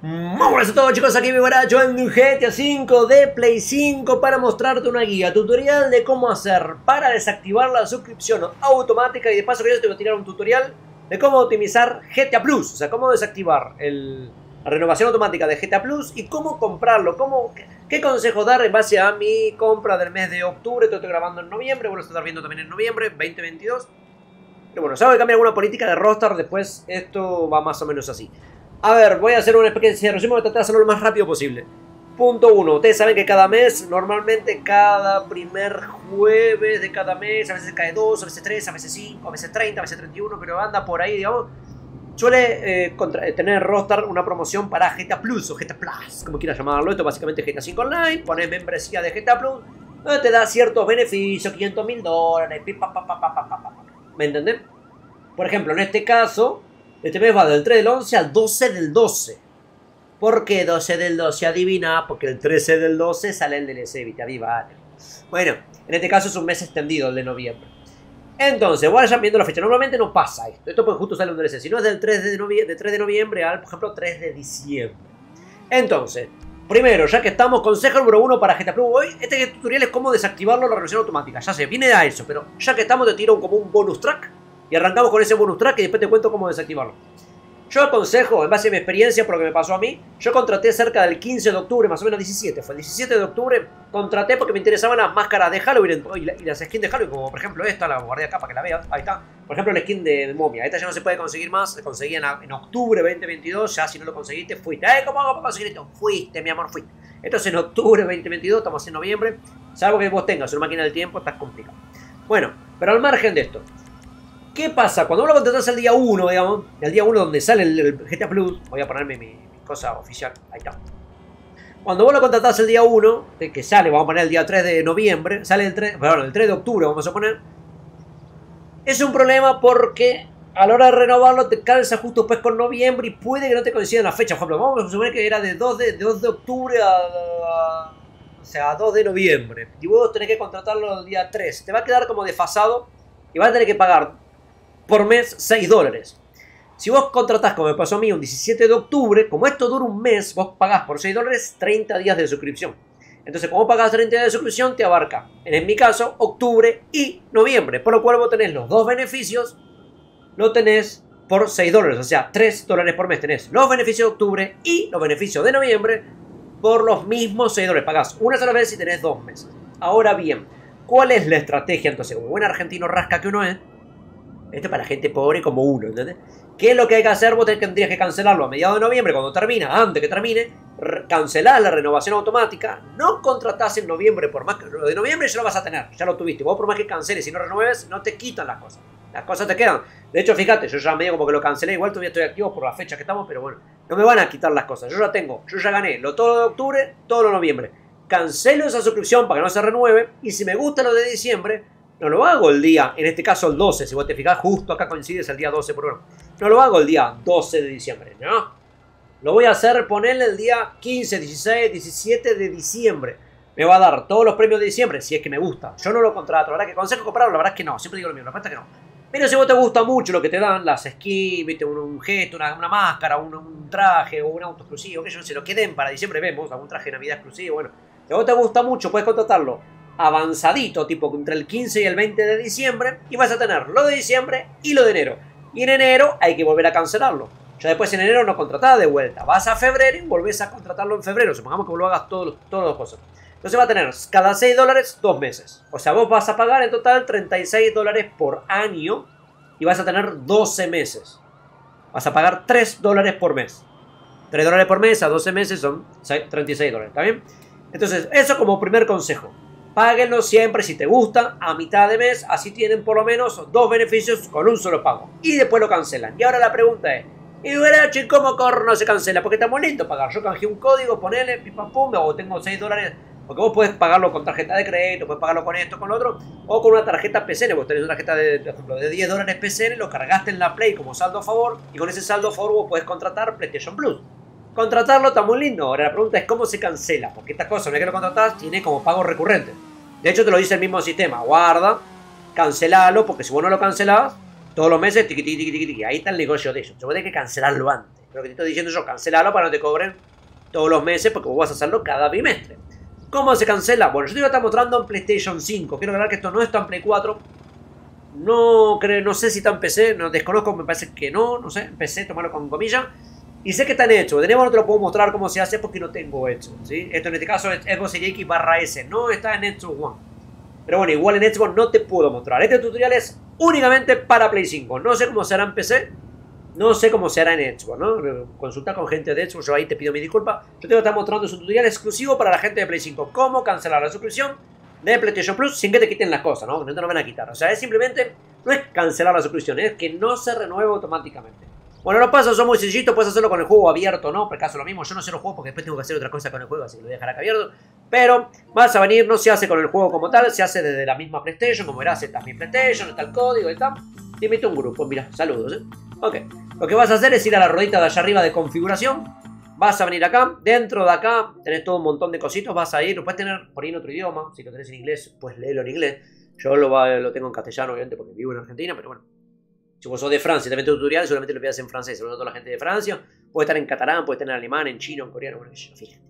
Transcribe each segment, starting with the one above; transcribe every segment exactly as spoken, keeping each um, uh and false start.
Muy buenas a todos, chicos, aquí mi baracho en G T A cinco de Play cinco para mostrarte una guía tutorial de cómo hacer para desactivar la suscripción automática. Y de paso que yo te voy a tirar un tutorial de cómo optimizar G T A Plus, o sea, cómo desactivar el, la renovación automática de G T A Plus y cómo comprarlo, cómo, qué, qué consejos dar en base a mi compra del mes de octubre. Te estoy grabando en noviembre, bueno, lo estás viendo también en noviembre veinte veintidós. Pero bueno, salvo que cambie alguna política de Rockstar, después esto va más o menos así. A ver, voy a hacer una especie de resumen, voy a tratar de hacerlo lo más rápido posible. Punto uno. Ustedes saben que cada mes, normalmente cada primer jueves de cada mes, a veces cae dos, a veces tres, a veces cinco, a veces treinta, a veces treinta y uno, pero anda por ahí, digamos. Suele eh, contra, tener Rockstar una promoción para G T A Plus o G T A Plus, como quieras llamarlo. Esto es básicamente G T A cinco Online, pones membresía de G T A Plus, donde te da ciertos beneficios, quinientos mil dólares, pipa, pa, pa, pa, pa, pa, pa. ¿Me entienden? Por ejemplo, en este caso... Este mes va del tres del once al doce del doce. ¿Por qué doce del doce? Adivina, porque el trece del doce sale el D L C Vita Viva. Bueno, en este caso es un mes extendido, el de noviembre. Entonces, vayan viendo la fecha. Normalmente no pasa esto. Esto pues justo sale un D L C. Si no es del tres de noviembre al, por ejemplo, tres de diciembre. Entonces, primero, ya que estamos, consejo número uno para G T A Plus hoy. Este tutorial es cómo desactivarlo la renovación automática. Ya sé, viene a eso, pero ya que estamos te tiro como un bonus track. Y arrancamos con ese bonus track y después te cuento cómo desactivarlo. Yo aconsejo, en base a mi experiencia, por lo que me pasó a mí, yo contraté cerca del quince de octubre, más o menos diecisiete, fue el diecisiete de octubre, contraté porque me interesaban las máscaras de Halloween y las skins de Halloween, como por ejemplo esta, la guardé acá para que la vean, ahí está, por ejemplo la skin de momia, esta ya no se puede conseguir más, la conseguí en, en octubre veinte veintidós, ya si no lo conseguiste, fuiste, ¡eh! ¿Cómo hago para conseguir esto? Fuiste, mi amor, fuiste. Esto es en octubre veinte veintidós, estamos en noviembre, salvo que vos tengas una máquina del tiempo, estás complicado. Bueno, pero al margen de esto, ¿qué pasa? Cuando vos lo contratás el día uno, digamos, el día uno donde sale el, el G T A Plus, voy a ponerme mi, mi cosa oficial, ahí está. Cuando vos lo contratás el día uno, que sale, vamos a poner el día tres de noviembre, sale el tres, perdón, el tres de octubre, vamos a poner, es un problema porque a la hora de renovarlo te calza justo después con noviembre y puede que no te coincidan las fechas. Por ejemplo, vamos a suponer que era de dos de octubre a, o sea, a dos de noviembre y vos tenés que contratarlo el día tres, te va a quedar como desfasado y vas a tener que pagar por mes seis dólares. Si vos contratás, como me pasó a mí, un diecisiete de octubre, como esto dura un mes, vos pagás por seis dólares treinta días de suscripción. Entonces, como pagás treinta días de suscripción, te abarca, en mi caso, octubre y noviembre. Por lo cual vos tenés los dos beneficios, lo tenés por seis dólares. O sea, tres dólares por mes tenés los beneficios de octubre y los beneficios de noviembre por los mismos seis dólares. Pagás una sola vez y tenés dos meses. Ahora bien, ¿cuál es la estrategia? Entonces, un buen argentino rasca que uno es, esto es para gente pobre como uno, ¿entendés? ¿Qué es lo que hay que hacer? Vos tendrías que cancelarlo a mediados de noviembre, cuando termina, antes que termine, cancelás la renovación automática, no contratás en noviembre, por más que lo de noviembre ya lo vas a tener, ya lo tuviste, vos por más que canceles y no renueves, no te quitan las cosas, las cosas te quedan. De hecho, fíjate, yo ya medio como que lo cancelé, igual todavía estoy activo por la fecha que estamos, pero bueno, no me van a quitar las cosas, yo ya tengo, yo ya gané, lo todo de octubre, todo lo de noviembre. Cancelo esa suscripción para que no se renueve, y si me gusta lo de diciembre, no lo hago el día, en este caso el doce, si vos te fijás, justo acá coincides el día doce, por uno. No lo hago el día doce de diciembre, no. Lo voy a hacer, ponerle el día quince, dieciséis, diecisiete de diciembre. Me va a dar todos los premios de diciembre, si es que me gusta. Yo no lo contrato, la verdad que consejo comprarlo, la verdad que no, siempre digo lo mismo, la verdad que no. Pero si vos te gusta mucho lo que te dan, las skins, ¿viste? Un, un gesto, una, una máscara, un, un traje o un auto exclusivo, que yo no sé, lo que den para diciembre, vemos, algún traje de Navidad exclusivo, bueno. Si vos te gusta mucho, puedes contratarlo avanzadito, tipo entre el quince y el veinte de diciembre, y vas a tener lo de diciembre y lo de enero. Y en enero hay que volver a cancelarlo. Ya después en enero no contratás de vuelta. Vas a febrero y volvés a contratarlo en febrero. Supongamos que lo hagas todos los cosas. Entonces va a tener cada seis dólares dos meses. O sea, vos vas a pagar en total treinta y seis dólares por año y vas a tener doce meses. Vas a pagar tres dólares por mes. tres dólares por mes a doce meses son treinta y seis dólares. ¿Está bien? Entonces, eso como primer consejo. Páguenlo siempre si te gusta a mitad de mes, así tienen por lo menos dos beneficios con un solo pago. Y después lo cancelan. Y ahora la pregunta es, ¿y Barachi, cómo corno se cancela? Porque está muy lindo pagar. Yo canjeé un código, ponele, pim pam pum, o tengo seis dólares. Porque vos podés pagarlo con tarjeta de crédito, podés pagarlo con esto, con lo otro, o con una tarjeta P C N. Vos tenés una tarjeta de, por ejemplo, de diez dólares P C N, lo cargaste en la Play como saldo a favor, y con ese saldo a favor vos podés contratar PlayStation Plus. Contratarlo está muy lindo. Ahora la pregunta es cómo se cancela, porque esta cosa, una vez que lo contratás, tiene como pago recurrente. De hecho, te lo dice el mismo sistema. Guarda, cancelalo, porque si vos no lo cancelás, todos los meses, tiqui, tiqui, tiqui, tiqui, ahí está el negocio de ellos. Yo voy a tener que cancelarlo antes. Lo que te estoy diciendo yo, cancelalo para que no te cobren todos los meses, porque vos vas a hacerlo cada bimestre. ¿Cómo se cancela? Bueno, yo te lo estoy mostrando en PlayStation cinco. Quiero aclarar que esto no está en Play cuatro. No, creo, no sé si está en P C, no desconozco, me parece que no, no sé, en P C, tomarlo con comillas. Y sé que están hechos, de nuevo no te lo puedo mostrar cómo se hace porque no tengo hecho, ¿sí? Esto en este caso es Xbox Series X barra S, no está en Xbox One. Pero bueno, igual en Xbox no te puedo mostrar. Este tutorial es únicamente para Play cinco, no sé cómo será en P C, no sé cómo será en Xbox, ¿no? Consulta con gente de Xbox, yo ahí te pido mi disculpa. Yo te voy a estar mostrando un tutorial exclusivo para la gente de Play cinco, cómo cancelar la suscripción de PlayStation Plus sin que te quiten las cosas, ¿no? No te lo van a quitar, o sea, es simplemente, no es cancelar la suscripción, es que no se renueva automáticamente. Bueno, los pasos son muy sencillitos, puedes hacerlo con el juego abierto, ¿no? Por el caso lo mismo, yo no sé los juegos porque después tengo que hacer otra cosa con el juego, así que lo voy a dejar acá abierto. Pero vas a venir, no se hace con el juego como tal, se hace desde la misma PlayStation, como verás, esta es mi PlayStation, está el código, está. Te invito a un grupo, mira, saludos, ¿eh? Ok, lo que vas a hacer es ir a la ruedita de allá arriba de configuración, vas a venir acá, dentro de acá tenés todo un montón de cositos, vas a ir, lo puedes tener por ahí en otro idioma, si lo tenés en inglés, pues léelo en inglés. Yo lo, lo tengo en castellano, obviamente, porque vivo en Argentina, pero bueno. Si vos sos de Francia, también tu tutorial, seguramente lo veas en francés, sobre todo la gente de Francia. Puede estar en catalán, puede estar en alemán, en chino, en coreano, bueno, fíjate.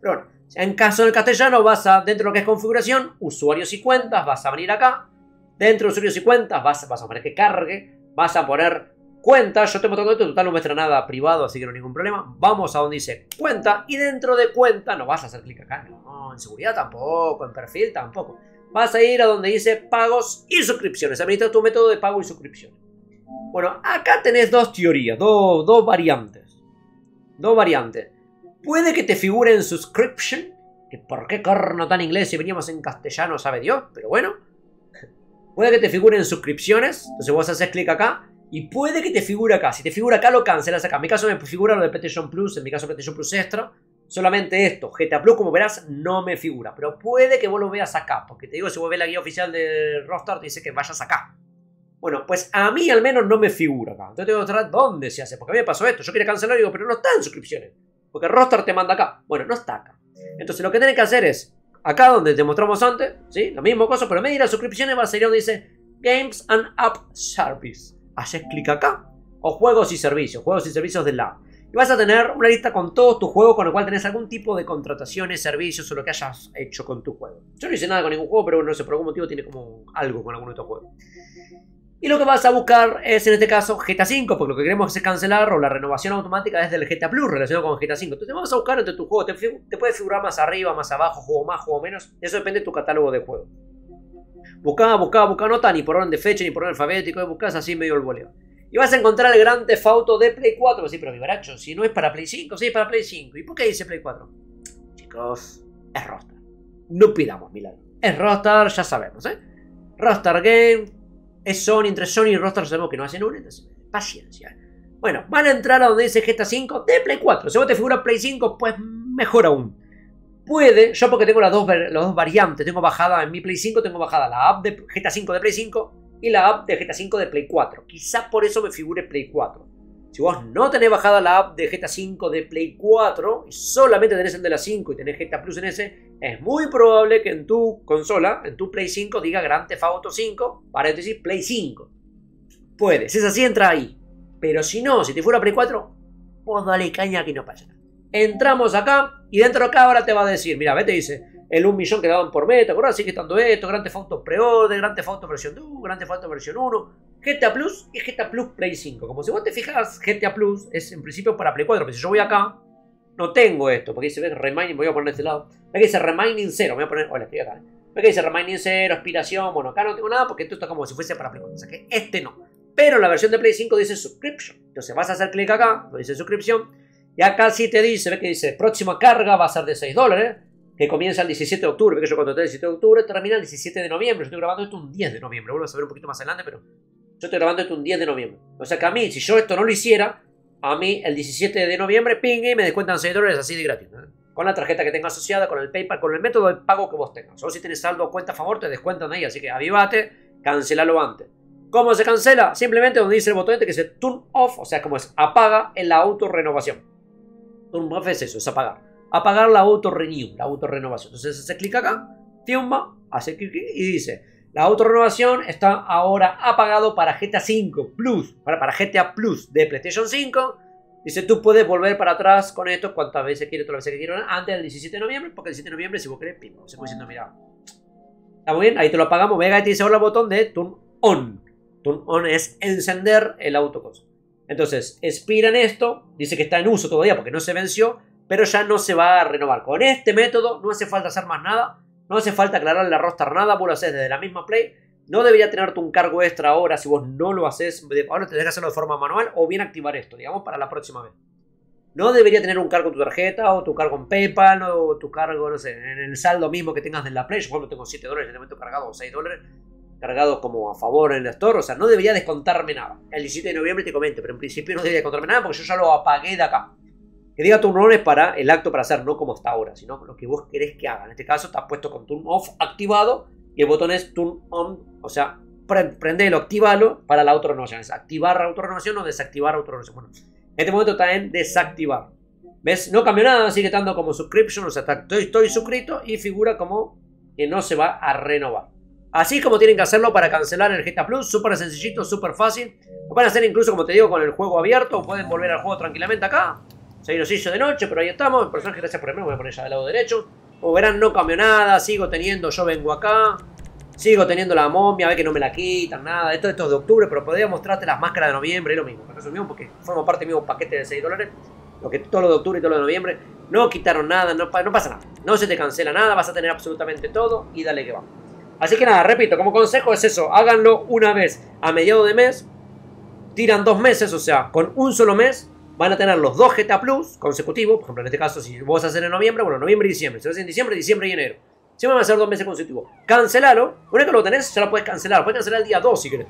Pero bueno, en caso del castellano, vas a, dentro de lo que es configuración, usuarios y cuentas, vas a venir acá. Dentro de usuarios y cuentas, vas, vas a poner que cargue, vas a poner cuentas. Yo te mostrando esto, total no muestra nada privado, así que no hay ningún problema. Vamos a donde dice cuenta, y dentro de cuenta, no vas a hacer clic acá, no, en seguridad tampoco, en perfil tampoco. Vas a ir a donde dice pagos y suscripciones, administra tu método de pago y suscripciones. Bueno, acá tenés dos teorías, do, dos variantes. Dos variantes. Puede que te figure en subscription, que por qué corno tan inglés si veníamos en castellano, sabe Dios, pero bueno. Puede que te figure en suscripciones, entonces vos haces clic acá, y puede que te figure acá. Si te figura acá, lo cancelas acá. En mi caso me figura lo de PlayStation Plus, en mi caso PlayStation Plus Extra. Solamente esto, G T A Plus, como verás, no me figura. Pero puede que vos lo veas acá, porque te digo, si vos ves la guía oficial de Rockstar, te dice que vayas acá. Bueno, pues a mí al menos no me figura acá. Entonces te voy a mostrar dónde se hace. Porque a mí me pasó esto. Yo quería cancelar y digo, pero no está en suscripciones. Porque Rockstar te manda acá. Bueno, no está acá. Entonces lo que tenés que hacer es, acá donde te mostramos antes, ¿sí? La misma cosa, pero en vez de ir a suscripciones vas a ir donde dice Games and App Service. Haces clic acá. O juegos y servicios. Juegos y servicios de la. Y vas a tener una lista con todos tus juegos con el cual tenés algún tipo de contrataciones, servicios o lo que hayas hecho con tu juego. Yo no hice nada con ningún juego, pero no sé, por algún motivo tiene como algo con alguno de estos juegos. Y lo que vas a buscar es, en este caso, G T A cinco, porque lo que queremos es cancelar o la renovación automática es del G T A Plus relacionado con G T A cinco. Entonces vamos a buscar entre tus juegos, te, te puede figurar más arriba, más abajo, juego más, juego menos, eso depende de tu catálogo de juegos. Buscá, buscá, buscá, no está ni por orden de fecha, ni por orden alfabético, buscás así medio el voleo. Y vas a encontrar el Grand Theft Auto de Play cuatro, sí, pero mi baracho, si no es para Play cinco, sí es para Play cinco. ¿Y por qué dice Play cuatro? Chicos, es Rockstar. No pidamos milagro. Es Rockstar, ya sabemos, ¿eh? Rockstar Games. Es Sony, entre Sony y Rockstar sabemos que no hacen una, entonces paciencia. Bueno, van a entrar a donde dice G T A cinco de Play cuatro. Si vos te figura Play cinco, pues mejor aún. Puede, yo porque tengo las dos, las dos variantes, tengo bajada en mi Play cinco, tengo bajada la app de G T A cinco de Play cinco y la app de G T A cinco de Play cuatro. Quizás por eso me figure Play cuatro. Si vos no tenés bajada la app de G T A cinco de Play cuatro, y solamente tenés el de la cinco y tenés G T A Plus en ese, es muy probable que en tu consola, en tu Play cinco, diga Grand Theft Auto cinco, paréntesis, Play cinco. Puede, si es así, entra ahí. Pero si no, si te fuera Play cuatro, vos dale caña que no pasa nada. Entramos acá, y dentro de acá ahora te va a decir, mira, ve, te dice, el un millón que daban por meta, ¿verdad? Así que estando esto, Grand Theft Auto Pre-Order, Grand Theft Auto versión dos, Grand Theft Auto versión uno... G T A Plus y G T A Plus Play cinco. Como si vos te fijas, G T A Plus es en principio para Play cuatro. Pero si yo voy acá, no tengo esto. Porque dice, ves, Remaining, voy a poner este lado. Ve que dice Remaining cero. Voy a poner, hola, estoy acá. ¿eh? Ve que dice Remaining cero, aspiración. Bueno, acá no tengo nada porque esto está como si fuese para Play cuatro. O sea que este no. Pero la versión de Play cinco dice Subscription. Entonces vas a hacer clic acá, lo dice Suscripción. Y acá sí te dice, ve que dice, próxima carga va a ser de seis dólares. Que comienza el diecisiete de octubre. Ve que yo contraté el diecisiete de octubre, termina el diecisiete de noviembre. Yo estoy grabando esto un diez de noviembre. Vuelvo a saber un poquito más adelante, pero... yo estoy grabando esto un diez de noviembre. O sea que a mí, si yo esto no lo hiciera, a mí el diecisiete de noviembre, pingue, y me descuentan seis dólares así de gratis. ¿eh? Con la tarjeta que tenga asociada, con el PayPal, con el método de pago que vos tengas. O si tenés saldo o cuenta a favor, te descuentan ahí. Así que avivate, cancelalo antes. ¿Cómo se cancela? Simplemente donde dice el botón este que dice Turn Off, o sea, como es apaga en la autorrenovación. Turn Off es eso, es apagar. Apagar la autorrenew, la autorrenovación. Entonces hace clic acá, firma, hace clic y dice... la autorrenovación está ahora apagado para G T A cinco Plus, para, para G T A Plus de PlayStation cinco Dice, tú puedes volver para atrás con esto cuantas veces quieras, todas las veces que quieras, antes del diecisiete de noviembre, porque el diecisiete de noviembre si vos querés, pim, se puede diciendo, mira. Está muy bien, ahí te lo apagamos. Vega y te dice ahora el botón de turn on. Turn on es encender el autocoso. Entonces, expiran esto, dice que está en uso todavía porque no se venció, pero ya no se va a renovar. Con este método no hace falta hacer más nada, no hace falta aclarar la Rockstar nada, vos lo haces desde la misma Play. No debería tenerte un cargo extra ahora si vos no lo haces. Ahora tendrás que hacerlo de forma manual o bien activar esto, digamos, para la próxima vez. No debería tener un cargo en tu tarjeta o tu cargo en PayPal o tu cargo, no sé, en el saldo mismo que tengas de la Play. Yo por ejemplo tengo siete dólares, ya te meto cargado o seis dólares, cargado como a favor en el store. O sea, no debería descontarme nada. El diecisiete de noviembre te comento, pero en principio no debería descontarme nada porque yo ya lo apagué de acá. Que diga turn on es para el acto para hacer, no como está ahora, sino lo que vos querés que haga. En este caso está puesto con turn off activado y el botón es turn on, o sea, prendelo, activalo para la autorrenovación. Es activar autorrenovación o desactivar autorrenovación. Bueno, en este momento está en desactivar. ¿Ves? No cambió nada, sigue estando como subscription, o sea, estoy, estoy suscrito y figura como que no se va a renovar. Así como tienen que hacerlo para cancelar el G T A Plus, súper sencillito, súper fácil. Lo pueden hacer incluso, como te digo, con el juego abierto, pueden volver al juego tranquilamente acá. Se nos hizo de noche, pero ahí estamos. Personaje, gracias por el menú, me voy a poner ya del lado derecho. Como verán, no cambió nada, sigo teniendo, yo vengo acá. Sigo teniendo la momia, a ver que no me la quitan, nada. Esto, esto es de octubre, pero podría mostrarte las máscaras de noviembre, es lo mismo. Resumimos porque forma parte de mi paquete de seis dólares. Lo que todo lo de octubre y todo lo de noviembre. No quitaron nada, no, no pasa nada. No se te cancela nada, vas a tener absolutamente todo y dale que va. Así que nada, repito, como consejo es eso, háganlo una vez a mediados de mes. Tiran dos meses, o sea, con un solo mes van a tener los dos G T A Plus consecutivos. Por ejemplo, en este caso, si vos haces en noviembre, bueno, noviembre y diciembre. Si lo haces en diciembre, diciembre y enero. Siempre van a ser dos meses consecutivos. Cancelalo. Una vez que lo tenés, ya lo puedes cancelar. Puedes cancelar el día dos si querés.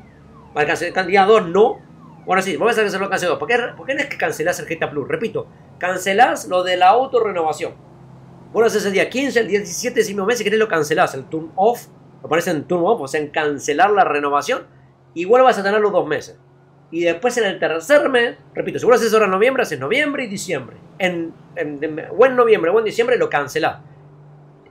Para cancelar el día dos, no. Bueno, sí, vamos a cancelarlo el día dos. ¿Por qué, ¿Por qué no es que cancelás el G T A Plus? Repito, cancelás lo de la autorrenovación. Vos lo haces el día quince, el día diecisiete, el mismo mes, si querés lo cancelás. El turn off, lo pones en turn off, o sea, en cancelar la renovación. Igual vas a tener los dos meses. Y después en el tercer mes, repito, si vos lo haces ahora en noviembre, haces noviembre y diciembre. En, en, en, o en noviembre o en diciembre lo cancelás.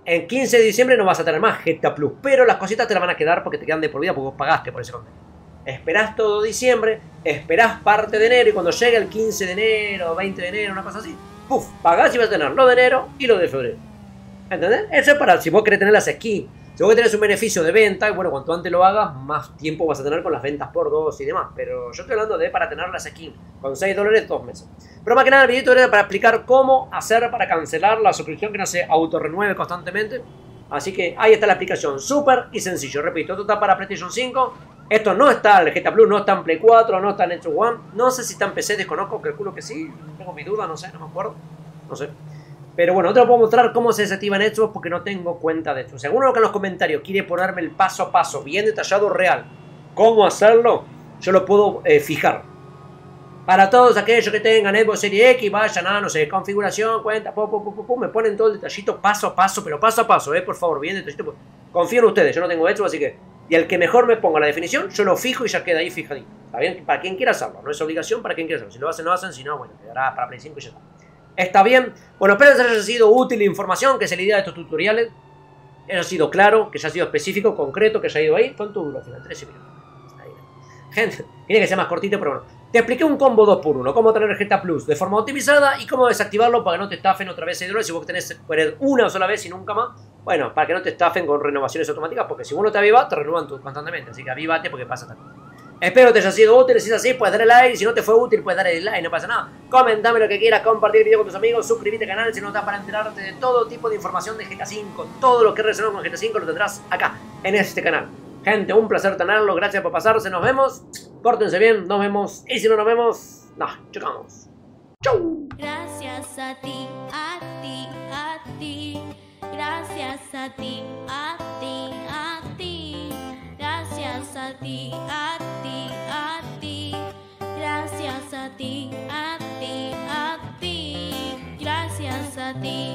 En quince de diciembre no vas a tener más G T A Plus, pero las cositas te las van a quedar porque te quedan de por vida porque vos pagaste por ese contenido. Esperás todo diciembre, esperás parte de enero y cuando llegue el quince de enero, veinte de enero, una cosa así, puff, pagás y vas a tener lo de enero y lo de febrero. ¿Entendés? Eso es para si vos querés tener las skins. Si vos tenés un beneficio de venta, bueno, cuanto antes lo hagas, más tiempo vas a tener con las ventas por dos y demás. Pero yo estoy hablando de para tener las skins. Con seis dólares, dos meses. Pero más que nada, el video era para explicar cómo hacer para cancelar la suscripción que no se autorrenueve constantemente. Así que ahí está la explicación. Súper y sencillo. Repito, esto está para PlayStation cinco. Esto no está en G T A Plus, no está en Play cuatro, no está en Xbox One. No sé si está en P C, desconozco, calculo que sí. Tengo mi duda, no sé, no me acuerdo. No sé. Pero bueno, no te lo puedo mostrar cómo se desactiva en Xbox porque no tengo cuenta de esto. Si alguno que en los comentarios quiere ponerme el paso a paso, bien detallado, real, cómo hacerlo, yo lo puedo eh, fijar. Para todos aquellos que tengan Xbox Series X, vayan a, no sé, configuración, cuenta, pum, pum, pum, pum, me ponen todo el detallito paso a paso, pero paso a paso, eh, por favor, bien detallito. Confío en ustedes, yo no tengo Xbox, así que, y el que mejor me ponga la definición, yo lo fijo y ya queda ahí fijadito. ¿Está bien? Para quien quiera hacerlo, no es obligación para quien quiera hacerlo. Si lo hacen, no hacen, si no, bueno, quedará para Play cinco y ya está. ¿Está bien? Bueno, espero que les haya sido útil la información, que es la idea de estos tutoriales. Que haya sido claro, que haya sido específico, concreto, que haya ido ahí. ¿Cuánto duró al final? trece minutos. Gente, tiene que ser más cortito, pero bueno. Te expliqué un combo dos por uno, cómo tener G T A Plus de forma optimizada y cómo desactivarlo para que no te estafen otra vez seis dólares si vos tenés una sola vez y nunca más. Bueno, para que no te estafen con renovaciones automáticas, porque si vos no te avivas, te renuevan constantemente. Así que avívate porque pasa también. Espero que te haya sido útil, si es así, puedes darle like, si no te fue útil, puedes darle like, no pasa nada. Comentame lo que quieras, compartir el video con tus amigos, suscríbete al canal si no estás para enterarte de todo tipo de información de G T A cinco. Todo lo que relacionado con G T A cinco lo tendrás acá, en este canal. Gente, un placer tenerlo, gracias por pasarse, nos vemos, pórtense bien, nos vemos, y si no nos vemos, nos chocamos. ¡Chau! Gracias a ti, a ti, a ti, gracias a ti, a ti, a ti, gracias a ti, a ti. Gracias a ti, a ti, a ti, gracias a ti.